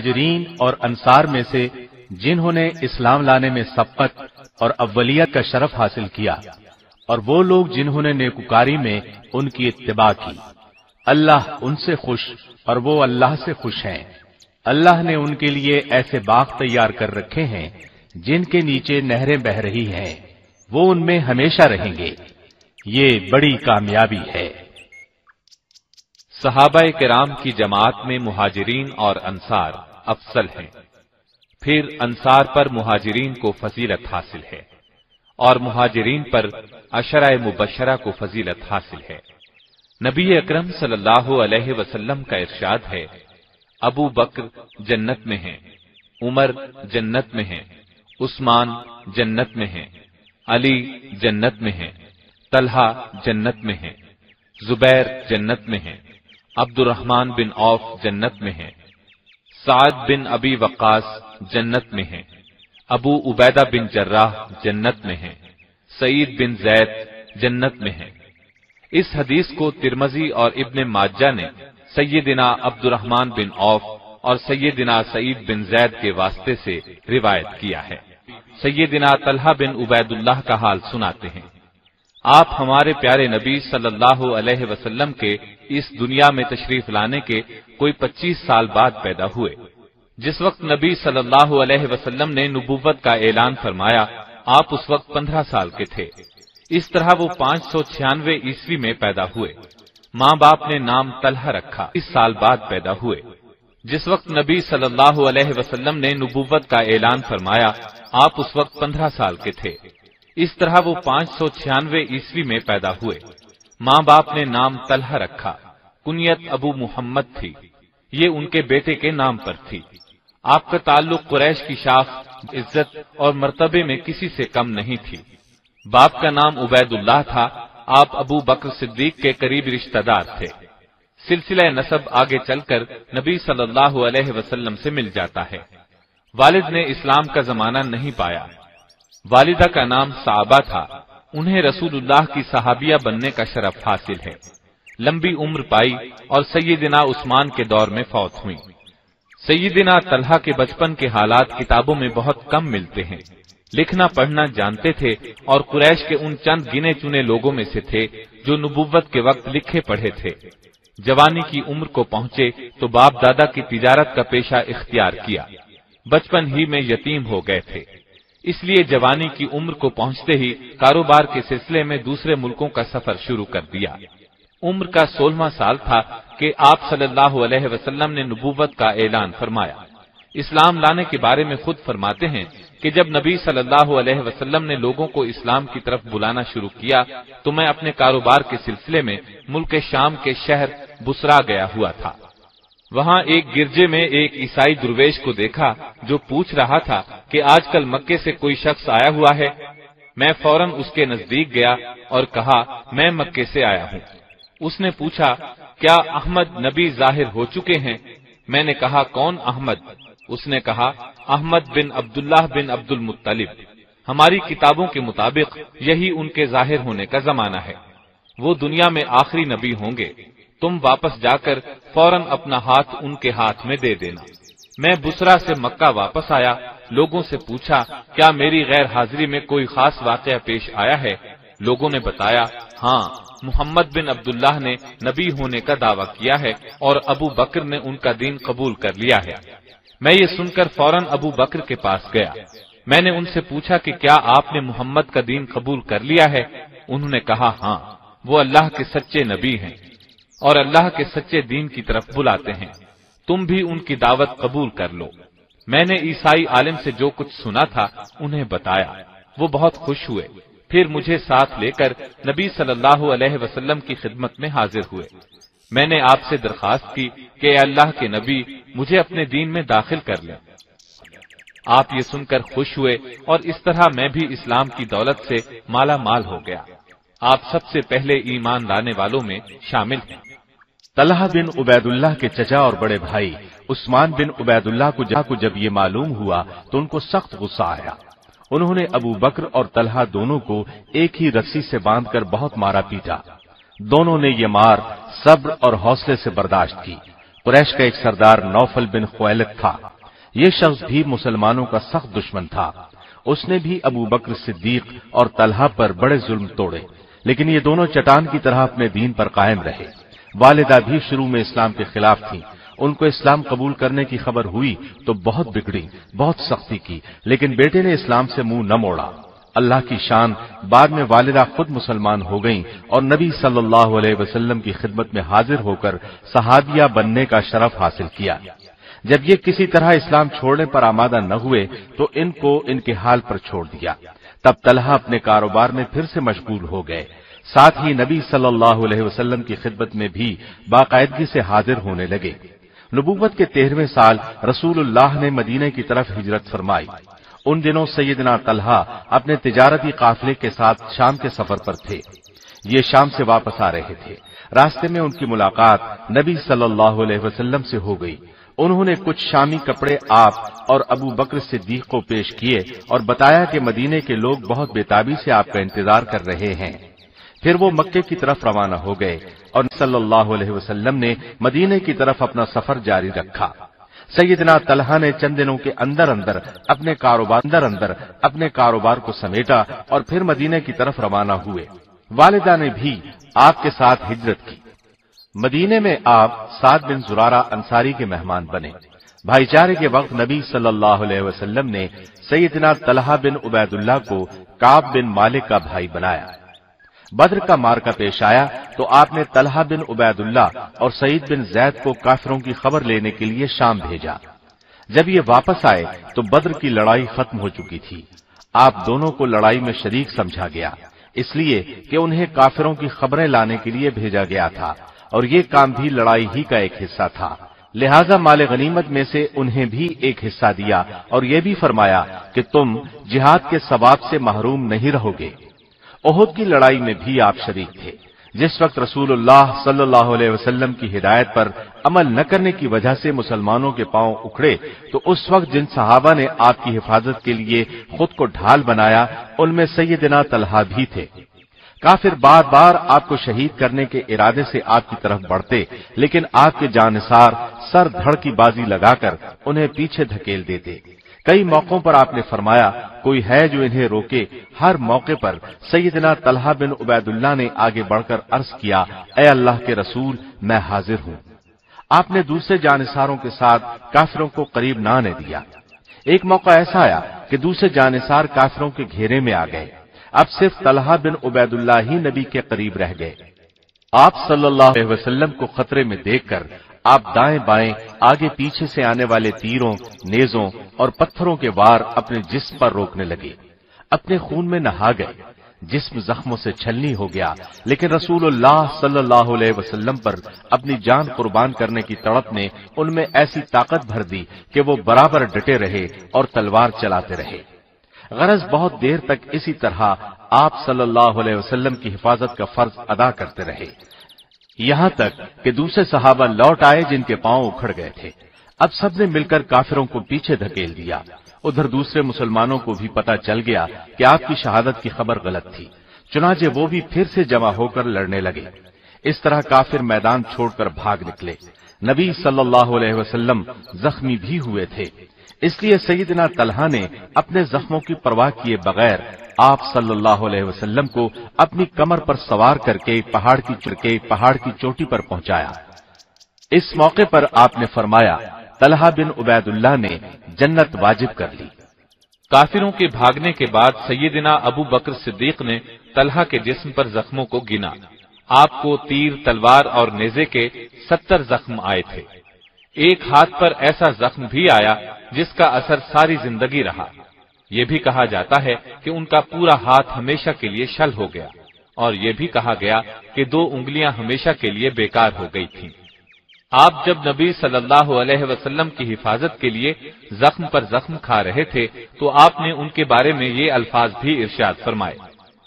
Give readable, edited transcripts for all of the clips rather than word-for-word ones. मुहाजिरीन और अंसार में से जिन्होंने इस्लाम लाने में सबकत और अव्वलियत का शरफ हासिल किया, और वो लोग जिन्होंने नेकुकारी में उनकी इत्तिबा की। अल्लाह उनसे खुश और वो अल्लाह से खुश हैं। अल्लाह ने उनके लिए ऐसे बाग तैयार कर रखे हैं जिनके नीचे नहरें बह रही हैं, वो उनमें हमेशा रहेंगे। ये बड़ी कामयाबी है। सहाबाए किराम की जमात में मुहाजिरीन और अंसार अफसल हैं, फिर अंसार पर मुहाजिरीन को फजीलत हासिल है और मुहाजिरीन पर अशराए मुबशरा को फजीलत हासिल है। नबी अकरम सल्लल्लाहु अलैहि वसल्लम का इरशाद है, अबू बकर जन्नत में हैं, उमर जन्नत में हैं, उस्मान जन्नत में हैं, अली जन्नत में हैं, तलहा जन्नत में हैं, जुबैर जन्नत में हैं, अब्दुलरहमान बिन औफ जन्नत में हैं, सा'द बिन अबी वक्कास जन्नत में हैं, अबू उबैदा बिन जर्राह जन्नत में हैं, सईद बिन जैद जन्नत में हैं। इस हदीस को तिरमजी और इब्न माजा ने सैयदिना अब्दुलरहमान बिन औफ और सैयदिना सईद बिन जैद के वास्ते से रिवायत किया है। सैयदिना तलहा बिन उबैदुल्लाह का हाल सुनाते हैं। आप हमारे प्यारे नबी सल्लल्लाहु अलैहि वसल्लम के इस दुनिया में तशरीफ लाने के कोई 25 साल बाद पैदा हुए। जिस वक्त नबी सल्लल्लाहु अलैहि वसल्लम ने नुबुव्वत का ऐलान फरमाया, आप उस वक्त 15 साल के थे। इस तरह वो 596 ईस्वी में पैदा हुए। माँ बाप ने नाम तलहा रखा। इस साल बाद पैदा हुए। जिस वक्त नबी सल्लल्लाहु अलैहि वसल्लम ने नुबुव्वत का ऐलान फरमाया, आप उस वक्त 15 साल के थे। इस तरह वो 596 ईस्वी में पैदा हुए। माँ बाप ने नाम तलहा रखा। कुनियत अबू मुहम्मद थी, ये उनके बेटे के नाम पर थी। आपका ताल्लुक कुरैश की शाख, इज्जत और मर्तबे में किसी से कम नहीं थी। बाप का नाम उबैदुल्लाह था। आप अबू बकर सिद्दीक के करीब रिश्तेदार थे। सिलसिला नसब आगे चलकर नबी सल्लल्लाहु अलैहि वसल्लम से मिल जाता है। वालिद ने इस्लाम का जमाना नहीं पाया। वालिदा का नाम साबा था। उन्हें रसूलुल्लाह की सहाबिया बनने का शरफ हासिल है। लंबी उम्र पाई और सैयदिना उस्मान के दौर में फौत हुई। सैयदिना तलहा के बचपन के हालात किताबों में बहुत कम मिलते हैं। लिखना पढ़ना जानते थे और कुरैश के उन चंद गिने चुने लोगों में से थे जो नुबुव्वत के वक्त लिखे पढ़े थे। जवानी की उम्र को पहुंचे तो बाप दादा की तिजारत का पेशा इख्तियार किया। बचपन ही में यतीम हो गए थे, इसलिए जवानी की उम्र को पहुंचते ही कारोबार के सिलसिले में दूसरे मुल्कों का सफर शुरू कर दिया। उम्र का 16वां साल था कि आप सल्लल्लाहु अलैहि वसल्लम ने नुबुव्वत का ऐलान फरमाया। इस्लाम लाने के बारे में खुद फरमाते हैं कि जब नबी सल्लल्लाहु अलैहि वसल्लम ने लोगों को इस्लाम की तरफ बुलाना शुरू किया तो मैं अपने कारोबार के सिलसिले में मुल्क शाम के शहर बुसरा गया हुआ था। वहाँ एक गिरजे में एक ईसाई दुर्वेश को देखा जो पूछ रहा था कि आजकल मक्के से कोई शख्स आया हुआ है। मैं फौरन उसके नजदीक गया और कहा, मैं मक्के से आया हूँ। उसने पूछा, क्या अहमद नबी जाहिर हो चुके हैं? मैंने कहा, कौन अहमद? उसने कहा, अहमद बिन अब्दुल्लाह बिन अब्दुल मुत्तलिब। हमारी किताबों के मुताबिक यही उनके जाहिर होने का जमाना है। वो दुनिया में आखिरी नबी होंगे। तुम वापस जाकर फौरन अपना हाथ उनके हाथ में दे देना। मैं बुसरा से मक्का वापस आया। लोगों से पूछा, क्या मेरी गैर हाजिरी में कोई खास वाकया पेश आया है? लोगों ने बताया, हाँ, मोहम्मद बिन अब्दुल्लाह ने नबी होने का दावा किया है और अबू बकर ने उनका दीन कबूल कर लिया है। मैं ये सुनकर फौरन अबू बकर के पास गया। मैंने उनसे पूछा कि क्या आपने मोहम्मद का दीन कबूल कर लिया है? उन्होंने कहा, हाँ, वो अल्लाह के सच्चे नबी हैं और अल्लाह के सच्चे दीन की तरफ बुलाते हैं। तुम भी उनकी दावत कबूल कर लो। मैंने ईसाई आलिम से जो कुछ सुना था उन्हें बताया। वो बहुत खुश हुए, फिर मुझे साथ लेकर नबी सल्लल्लाहु अलैहि वसल्लम की खिदमत में हाजिर हुए। मैंने आपसे दरखास्त की कि अल्लाह के नबी, मुझे अपने दीन में दाखिल कर लें। आप ये सुनकर खुश हुए और इस तरह मैं भी इस्लाम की दौलत से माला माल हो गया। आप सबसे पहले ईमान लाने वालों में शामिल हैं। तलहा बिन उबैदुल्लाह के चचा और बड़े भाई उस्मान बिन उबैदुल्लाह को जब ये मालूम हुआ तो उनको सख्त गुस्सा आया। उन्होंने अबू बकर और तलहा दोनों को एक ही रस्सी से बांधकर बहुत मारा पीटा। दोनों ने ये मार सब्र और हौसले से बर्दाश्त की कुरैश का एक सरदार नौफल बिन खवैलिद था। यह शख्स भी मुसलमानों का सख्त दुश्मन था। उसने भी अबू बकर सिद्दीक और तलहा पर बड़े जुल्म तोड़े, लेकिन ये दोनों चट्टान की तरह अपने दीन पर कायम रहे। वालिदा भी शुरू में इस्लाम के खिलाफ थीं। उनको इस्लाम कबूल करने की खबर हुई तो बहुत बिगड़ी, बहुत सख्ती की, लेकिन बेटे ने इस्लाम से मुंह न मोड़ा। अल्लाह की शान, बाद में वालिदा खुद मुसलमान हो गईं और नबी सल्लल्लाहु अलैहि वसल्लम की खिदमत में हाजिर होकर सहाबिया बनने का शरफ हासिल किया। जब ये किसी तरह इस्लाम छोड़ने पर आमादा न हुए तो इनको इनके हाल पर छोड़ दिया। तब तलहा अपने कारोबार में फिर से मशगूल हो गए। साथ ही नबी सल्लल्लाहु अलैहि वसल्लम की खिदमत में भी बाकायदगी से हाजिर होने लगे। नबूवत के 13वें साल रसूलुल्लाह ने मदीने की तरफ हिजरत फरमाई। उन दिनों सैयदना तलहा अपने तिजारती काफिले के साथ शाम के सफर पर थे। ये शाम से वापस आ रहे थे। रास्ते में उनकी मुलाकात नबी सल्लल्लाहु अलैहि वसल्लम से हो गई। उन्होंने कुछ शामी कपड़े आप और अबू बकर सिद्दीक को पेश किए और बताया कि मदीने के लोग बहुत बेताबी से आपका इंतजार कर रहे हैं। फिर वो मक्के की तरफ रवाना हो गए और सल्लल्लाहु अलैहि वसल्लम ने मदीने की तरफ अपना सफर जारी रखा। सैयदना तलहा ने चंद दिनों के अंदर अपने कारोबार को समेटा और फिर मदीने की तरफ रवाना हुए। वालिदा ने भी आपके साथ हिजरत की। मदीने में आप सा'द बिन ज़ुरारा अंसारी के मेहमान बने। भाईचारे के वक्त नबी सल्लल्लाहु अलैहि वसल्लम ने सैयदना तलहा बिन उबैदुल्लाह को काब बिन मालिक का भाई बनाया। बद्र का मार्का पेश आया तो आपने तलहा बिन उबैदुल्लाह और सईद बिन जैद को काफिरों की खबर लेने के लिए शाम भेजा। जब ये वापस आए तो बद्र की लड़ाई खत्म हो चुकी थी। आप दोनों को लड़ाई में शरीक समझा गया, इसलिए कि उन्हें काफिरों की खबरें लाने के लिए भेजा गया था और ये काम भी लड़ाई ही का एक हिस्सा था। लिहाजा माल गनीमत में से उन्हें भी एक हिस्सा दिया और ये भी फरमाया कि तुम जिहाद के सवाब से महरूम नहीं रहोगे। ओहद की लड़ाई में भी आप शरीक थे। जिस वक्त रसूलुल्लाह सल्लल्लाहु अलैहि वसल्लम की हिदायत पर अमल न करने की वजह से मुसलमानों के पांव उखड़े तो उस वक्त जिन सहाबा ने आपकी हिफाजत के लिए खुद को ढाल बनाया उनमें सैयदना तलहा भी थे। काफिर बार बार आपको शहीद करने के इरादे से आपकी तरफ बढ़ते, लेकिन आपके जानसार सर धड़ की बाजी लगाकर उन्हें पीछे धकेल देते। कई मौकों पर आपने फरमाया कोई है जो इन्हें रोके। हर मौके पर सैयदना तलहा बिन उबैदुल्लाह ने आगे बढ़कर अर्ज किया, ए अल्लाह के रसूल, मैं हाजिर हूँ। आपने दूसरे जानिसारों के साथ काफिरों को करीब ना आने दिया। एक मौका ऐसा आया कि दूसरे जानिसार काफिरों के घेरे में आ गए। अब सिर्फ तलहा बिन उबैदुल्लाह ही नबी के करीब रह गए। आप सल्लल्लाहु अलैहि वसल्लम को खतरे में देखकर आप दाएं बाएं आगे पीछे से आने वाले तीरों, नेजों और पत्थरों के वार अपने जिस्म पर रोकने लगे। अपने खून में नहा गए, जिस्म जख्मों से छलनी हो गया, लेकिन रसूलुल्लाह सल्लल्लाहु अलैहि वसल्लम पर अपनी जान कुर्बान करने की तड़प ने उनमें ऐसी ताकत भर दी कि वो बराबर डटे रहे और तलवार चलाते रहे। गरज बहुत देर तक इसी तरह आप सल्लल्लाहु अलैहि वसल्लम की हिफाजत का फर्ज अदा करते रहे, यहाँ तक कि दूसरे सहाबा लौट आए जिनके पांव उखड़ गए थे। अब सबने मिलकर काफिरों को पीछे धकेल दिया। उधर दूसरे मुसलमानों को भी पता चल गया कि आपकी शहादत की खबर गलत थी, चुनाचे वो भी फिर से जमा होकर लड़ने लगे। इस तरह काफिर मैदान छोड़कर भाग निकले। नबी सल्लल्लाहु अलैहि वसल्लम जख्मी भी हुए थे, इसलिए सैयदना तलहा ने अपने जख्मों की परवाह किए बगैर आप सल्लल्लाहु अलैहि वसल्लम को अपनी कमर पर सवार करके पहाड़ की चोटी पर पहुंचाया। इस मौके पर आपने फरमाया, तलहा बिन उबैदुल्लाह ने जन्नत वाजिब कर ली। काफिरों के भागने के बाद सैयदना अबू बकर सिद्दीक ने तलहा के जिस्म पर जख्मों को गिना। आपको तीर, तलवार और नेजे के 70 जख्म आए थे। एक हाथ पर ऐसा जख्म भी आया जिसका असर सारी जिंदगी रहा। यह भी कहा जाता है कि उनका पूरा हाथ हमेशा के लिए शल हो गया और यह भी कहा गया कि 2 उंगलियां हमेशा के लिए बेकार हो गई थीं। आप जब नबी सल्लल्लाहु अलैहि वसल्लम की हिफाजत के लिए जख्म पर जख्म खा रहे थे तो आपने उनके बारे में ये अल्फाज भी इर्शाद फरमाए,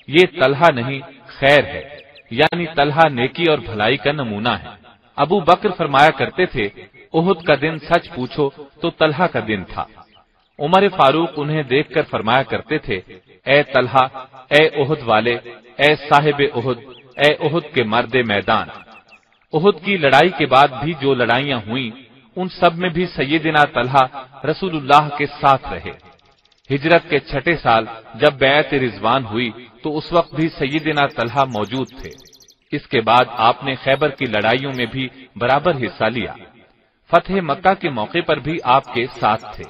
ये तलहा नहीं खैर है, यानी तलहा नेकी और भलाई का नमूना है। अबू बकर फरमाया करते थे, उहुद का दिन सच पूछो तो तलहा का दिन था। उमर फारूक उन्हें देखकर फरमाया करते थे, ए तलहा, ए उहुद वाले, ए साहिब उहुद, ए उहुद के मर्दे मैदान। उहुद की लड़ाई के बाद भी जो लड़ाइयां हुई उन सब में भी सैयदना तलहा रसूलुल्लाह के साथ रहे। हिजरत के छठे साल जब बैअत रिजवान हुई तो उस वक्त भी सैयदना तलहा मौजूद थे। इसके बाद आपने खैबर की लड़ाइयों में भी बराबर हिस्सा लिया। फतेह मक्का के मौके पर भी आपके साथ थे।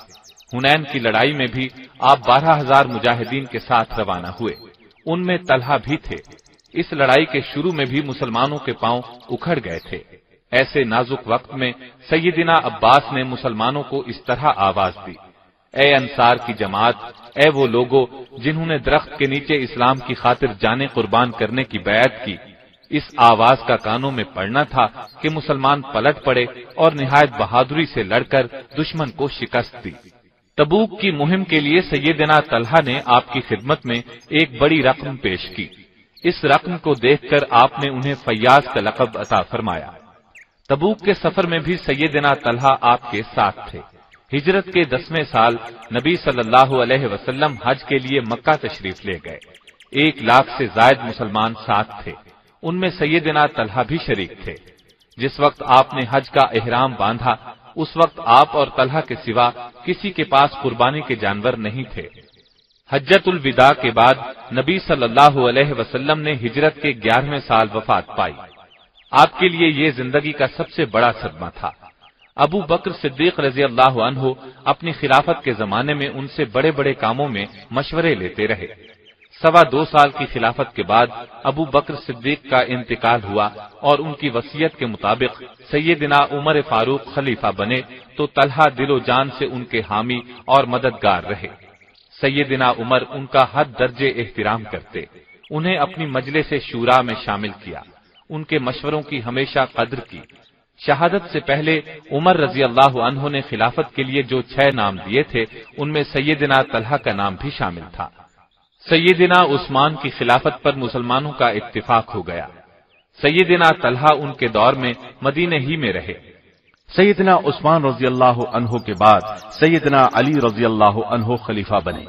हुनैन की लड़ाई में भी आप 12,000 मुजाहिदीन के साथ रवाना हुए, उनमें तलहा भी थे। इस लड़ाई के शुरू में भी मुसलमानों के पांव उखड़ गए थे। ऐसे नाजुक वक्त में सैयदना अब्बास ने मुसलमानों को इस तरह आवाज दी, ए अंसार की जमात, ए वो लोगों जिन्होंने दरख्त के नीचे इस्लाम की खातिर जाने कुर्बान करने की बैत की। इस आवाज का कानों में पड़ना था कि मुसलमान पलट पड़े और निहायत बहादुरी से लड़कर दुश्मन को शिकस्त दी। तबूक की मुहिम के लिए सैयदना तलहा ने आपकी खिदमत में एक बड़ी रकम पेश की। इस रकम को देखकर आपने उन्हें फैयाज का लकब अता फरमाया। तबूक के सफर में भी सैयदना तलहा आपके साथ थे। हिजरत के 10वें साल नबी सल्लल्लाहु अलैहि वसल्लम हज के लिए मक्का तशरीफ ले गए। 1 लाख से जायद मुसलमान साथ थे, उनमें सैयदना तलहा भी शरीक थे। जिस वक्त आपने हज का एहराम बांधा उस वक्त आप और तलहा के सिवा किसी के पास कुर्बानी के जानवर नहीं थे। हज्जतुल विदा के बाद नबी सल्लल्लाहु अलैहि वसल्लम ने हिजरत के 11वें साल वफात पाई। आपके लिए ये जिंदगी का सबसे बड़ा सदमा था। अबू बकर सिद्दीक रज़ियल्लाहु अन्हु अपनी खिलाफत के जमाने में उनसे बड़े बड़े कामों में मशवरे लेते रहे। 2.25 साल की खिलाफत के बाद अबू बकर सिद्दीक का इंतकाल हुआ और उनकी वसीयत के मुताबिक सैयदना उमर फारूक खलीफा बने तो तलहा दिलो जान से उनके हामी और मददगार रहे। सैयदना उमर उनका हर दर्जे एहतराम करते, उन्हें अपनी मजलिस शूरा में शामिल किया, उनके मशवरों की हमेशा कदर की। शहादत से पहले उमर रज़ियल्लाहु अन्हु ने खिलाफत के लिए जो 6 नाम दिए थे उनमें सैयदना तलहा का नाम भी शामिल था। सैयदना उस्मान की खिलाफत पर मुसलमानों का इत्तिफाक हो गया। सैयदना तलहा उनके दौर में मदीने ही में रहे। सैयदना उस्मान रज़ियल्लाहु अन्हु के बाद सैयदना अली रज़ियल्लाहु अन्हु खलीफा बने।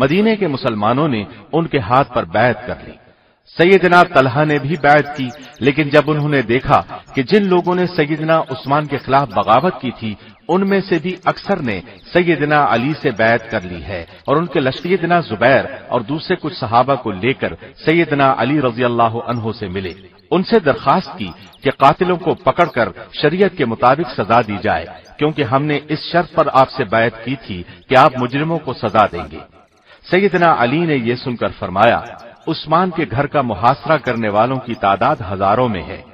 मदीने के मुसलमानों ने उनके हाथ पर बैत कर ली। सैयदना तलहा ने भी बैत की, लेकिन जब उन्होंने देखा कि जिन लोगों ने सैयदना उस्मान के खिलाफ बगावत की थी उनमें से भी अक्सर ने सैयदना अली से बैत कर ली है और उनके लश्करीदना जुबैर और दूसरे कुछ सहाबा को लेकर सैयदना अली रज़ियल्लाहु अन्हु से मिले। उनसे दरखास्त की कि कातिलों को पकड़कर शरीयत के मुताबिक सजा दी जाए, क्योंकि हमने इस शर्त पर आपसे बैत की थी कि आप मुजरिमों को सजा देंगे। सैयदना अली ने यह सुनकर फरमाया, उस्मान के घर का मुहासरा करने वालों की तादाद हजारों में है।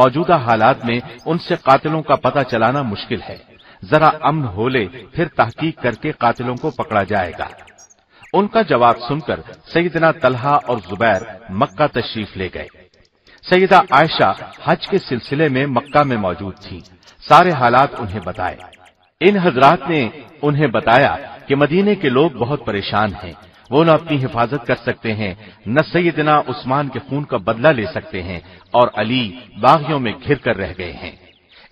मौजूदा हालात में उनसे कातिलों का पता चलाना मुश्किल है। जरा अमन हो ले, फिर तहकीक करके कातिलों को पकड़ा जाएगा। उनका जवाब सुनकर सैयदना तलहा और जुबैर मक्का तशरीफ ले गए। सैयदा आयशा हज के सिलसिले में मक्का में मौजूद थी। सारे हालात उन्हें बताए। इन हजरात ने उन्हें बताया कि मदीने के लोग बहुत परेशान हैं, वो न अपनी हिफाजत कर सकते हैं, न सैयदना उस्मान के खून का बदला ले सकते हैं और अली बागियों में घिर कर रह गए हैं।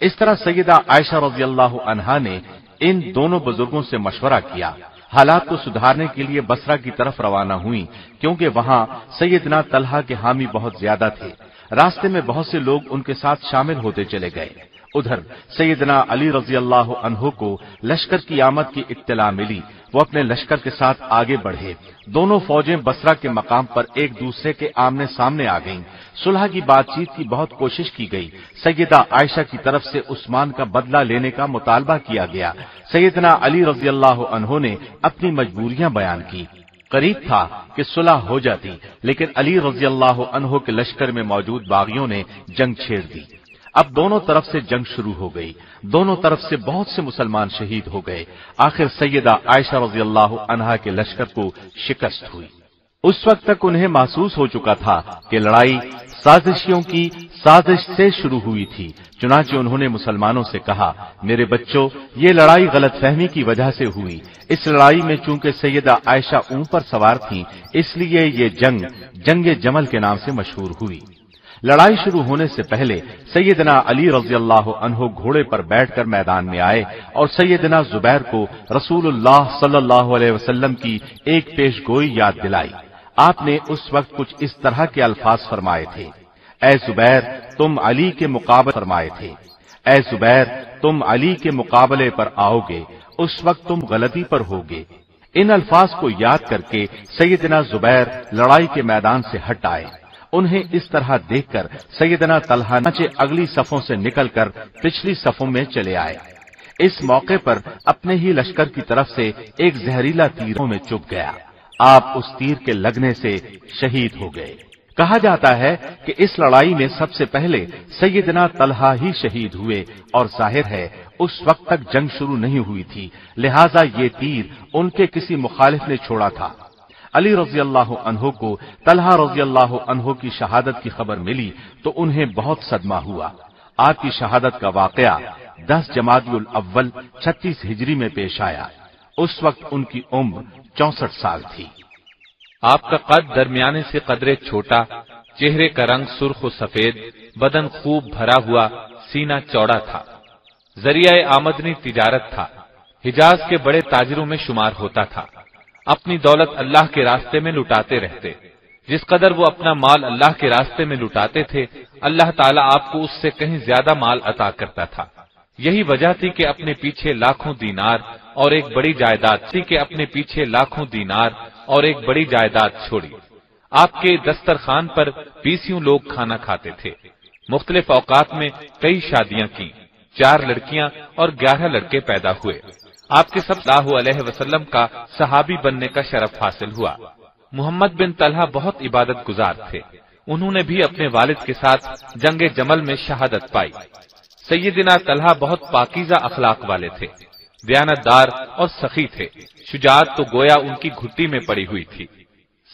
इस तरह सैयदा आयशा रज़ियल्लाहु अन्हा ने इन दोनों बुजुर्गों से मशवरा किया। हालात को सुधारने के लिए बसरा की तरफ रवाना हुई, क्योंकि वहां सैयदना तलहा के हामी बहुत ज्यादा थे। रास्ते में बहुत से लोग उनके साथ शामिल होते चले गए। उधर सैयदना अली रज़ियल्लाहु अन्हु को लश्कर की आमद की इत्तला मिली। वो अपने लश्कर के साथ आगे बढ़े। दोनों फौजें बसरा के मकाम पर एक दूसरे के आमने सामने आ गईं। सुलह की बातचीत की बहुत कोशिश की गई। सैयदा आयशा की तरफ से उस्मान का बदला लेने का मुतालबा किया गया। सैयदना अली रज़ियल्लाहु अन्हु ने अपनी मजबूरियां बयान की। करीब था कि सुलह हो जाती, लेकिन अली रज़ियल्लाहु अन्हु के लश्कर में मौजूद बागियों ने जंग छेड़ दी। अब दोनों तरफ से जंग शुरू हो गई। दोनों तरफ से बहुत से मुसलमान शहीद हो गए। आखिर सैयदा आयशा रज़ियल्लाहु अन्हा के लश्कर को शिकस्त हुई। उस वक्त तक उन्हें महसूस हो चुका था कि लड़ाई साजिशियों की साजिश से शुरू हुई थी। चुनांचे उन्होंने मुसलमानों से कहा, मेरे बच्चों, ये लड़ाई गलतफहमी की वजह से हुई। इस लड़ाई में चूंकि सैयदा आयशा ऊपर सवार थीं, इसलिए ये जंग जंग जमल के नाम से मशहूर हुई। लड़ाई शुरू होने से पहले सैयदना अली रज़ियल्लाहु अन्हु घोड़े पर बैठकर मैदान में आए और सैयदना जुबैर को रसूलुल्लाह सल्लल्लाहु अलैहि वसल्लम की एक पेशगोई याद दिलाई। आपने उस वक्त कुछ इस तरह के अल्फाज फरमाए थे, ऐ जुबैर तुम अली के मुकाबले फरमाए थे, ऐ जुबैर तुम अली के मुकाबले पर आओगे, उस वक्त तुम गलती पर होगे। इन अल्फाज को याद करके सैयदना जुबैर लड़ाई के मैदान से हट आए। उन्हें इस तरह देखकर सैयदना तलहा अगली सफों से निकलकर पिछली सफों में चले आए। इस मौके पर अपने ही लश्कर की तरफ से एक जहरीला तीरों में चुभ गया। आप उस तीर के लगने से शहीद हो गए। कहा जाता है कि इस लड़ाई में सबसे पहले सैयदना तलहा ही शहीद हुए और जाहिर है उस वक्त तक जंग शुरू नहीं हुई थी, लिहाजा ये तीर उनके किसी मुखालिफ ने छोड़ा था। अली रज़ियल्लाहु अन्हो को तलहा रज़ियल्लाहु अन्हो की शहादत की खबर मिली तो उन्हें बहुत सदमा हुआ। आपकी शहादत का वाकया 10 जमादुल अव्वल 36 हिजरी में पेश आया। उस वक्त उनकी उम्र 64 साल थी। आपका कद दरमियाने से कदरे छोटा, चेहरे का रंग सुर्ख व सफेद, बदन खूब भरा हुआ, सीना चौड़ा था। जरिया आमदनी तिजारत था। हिजाज के बड़े ताजिरों में शुमार होता था। अपनी दौलत अल्लाह के रास्ते में लुटाते रहते। जिस कदर वो अपना माल अल्लाह के रास्ते में लुटाते थे, अल्लाह ताला आपको उससे कहीं ज्यादा माल अता करता था। यही वजह थी कि अपने पीछे लाखों दीनार और एक बड़ी जायदाद छोड़ी। आपके दस्तरखान पर 20 लोग खाना खाते थे। मुख्तलिफ औकात में कई शादियां की। 4 लड़कियां और 11 लड़के पैदा हुए। आपके सल्लल्लाहु अलैहि वसल्लम का सहाबी बनने का शरफ हासिल हुआ। मोहम्मद बिन तलहा बहुत इबादत गुजार थे। उन्होंने भी अपने वालिद के साथ जंगे जमल में शहादत पाई। सैयदना तलहा बहुत पाकीजा अखलाक वाले थे, दयानतदार और सखी थे। शुजाअत तो गोया उनकी घुट्टी में पड़ी हुई थी।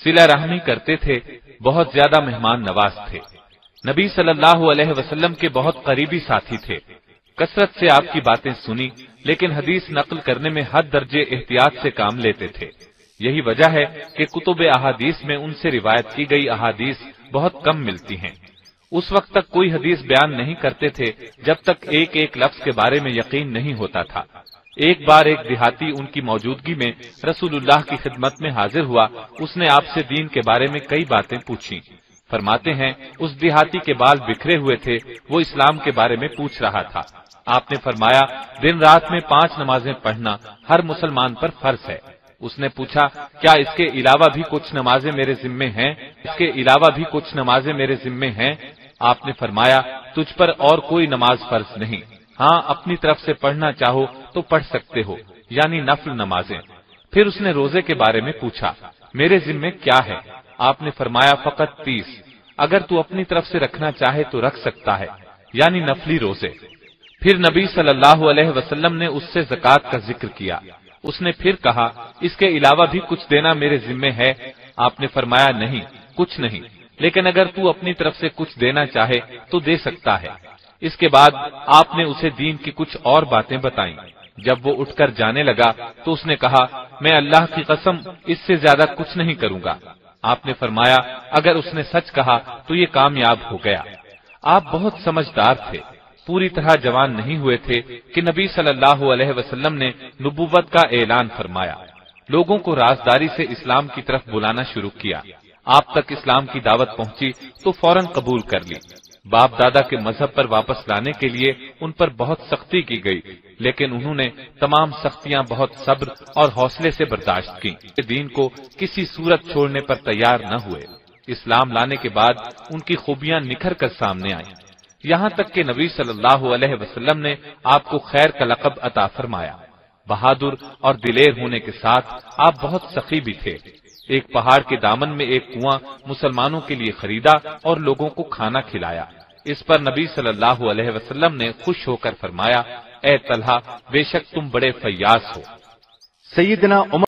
सिला रहमी करते थे, बहुत ज्यादा मेहमान नवाज थे। नबी सल्लल्लाहु अलैहि वसल्लम के बहुत करीबी साथी थे। कसरत से आपकी बातें सुनी, लेकिन हदीस नकल करने में हद दर्जे एहतियात से काम लेते थे। यही वजह है कि कुतुब अहादीस में उनसे रिवायत की गई अहादीस बहुत कम मिलती हैं। उस वक्त तक कोई हदीस बयान नहीं करते थे जब तक एक एक लफ्ज के बारे में यकीन नहीं होता था। एक बार एक देहाती उनकी मौजूदगी में रसूलुल्लाह की खिदमत में हाजिर हुआ। उसने आपसे दीन के बारे में कई बातें पूछी। फरमाते हैं, उस देहाती के बाल बिखरे हुए थे, वो इस्लाम के बारे में पूछ रहा था। आपने फरमाया, दिन रात में 5 नमाजें पढ़ना हर मुसलमान पर फर्ज है। उसने पूछा, क्या इसके अलावा भी कुछ नमाजें मेरे जिम्मे हैं? आपने फरमाया, तुझ पर और कोई नमाज फर्ज नहीं, हाँ अपनी तरफ से पढ़ना चाहो तो पढ़ सकते हो, यानी नफल नमाजें। फिर उसने रोजे के बारे में पूछा, मेरे जिम्मे क्या है? आपने फरमाया, फकत 30, अगर तू अपनी तरफ से रखना चाहे तो रख सकता है, यानी नफली रोजे। फिर नबी सल्लल्लाहु अलैहि वसल्लम ने उससे ज़कात का जिक्र किया। उसने फिर कहा, इसके अलावा भी कुछ देना मेरे जिम्मे है? आपने फरमाया, नहीं कुछ नहीं, लेकिन अगर तू अपनी तरफ से कुछ देना चाहे तो दे सकता है। इसके बाद आपने उसे दीन की कुछ और बातें बताईं। जब वो उठकर जाने लगा तो उसने कहा, मैं अल्लाह की कसम इससे ज्यादा कुछ नहीं करूंगा। आपने फरमाया, अगर उसने सच कहा तो ये कामयाब हो गया। आप बहुत समझदार थे, पूरी तरह जवान नहीं हुए थे कि नबी सल्लल्लाहु अलैहि वसल्लम ने नबुव्वत का ऐलान फरमाया। लोगों को राजदारी से इस्लाम की तरफ बुलाना शुरू किया। आप तक इस्लाम की दावत पहुंची तो फौरन कबूल कर ली। बाप दादा के मजहब पर वापस लाने के लिए उन पर बहुत सख्ती की गई, लेकिन उन्होंने तमाम सख्तियां बहुत सब्र और हौसले से बर्दाश्त की। दीन को किसी सूरत छोड़ने पर तैयार न हुए। इस्लाम लाने के बाद उनकी खूबियां निखर कर सामने आईं। यहाँ तक कि नबी सल्लल्लाहु अलैहि वसल्लम ने आपको खैर का लक़ब अता फरमाया। बहादुर और दिलेर होने के साथ आप बहुत सखी भी थे। एक पहाड़ के दामन में एक कुआं मुसलमानों के लिए खरीदा और लोगों को खाना खिलाया। इस पर नबी सल्लल्लाहु अलैहि वसल्लम ने खुश होकर फरमाया, ए तलहा, बेशक तुम बड़े फयास हो। सैयदना उमर